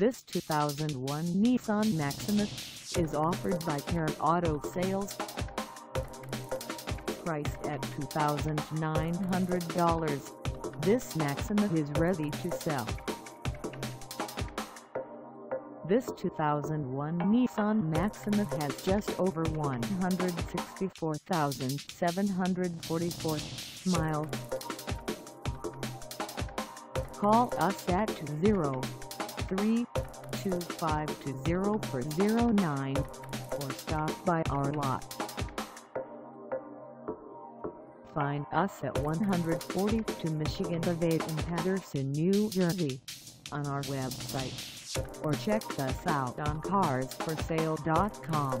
This 2001 Nissan Maxima is offered by HARREK Auto Sales. Priced at $2,900, this Maxima is ready to sell. This 2001 Nissan Maxima has just over 164,744 miles. Call us at 203-252-0409 or stop by our lot. Find us at 142 Michigan Ave in Paterson, New Jersey, on our website, or check us out on carsforsale.com.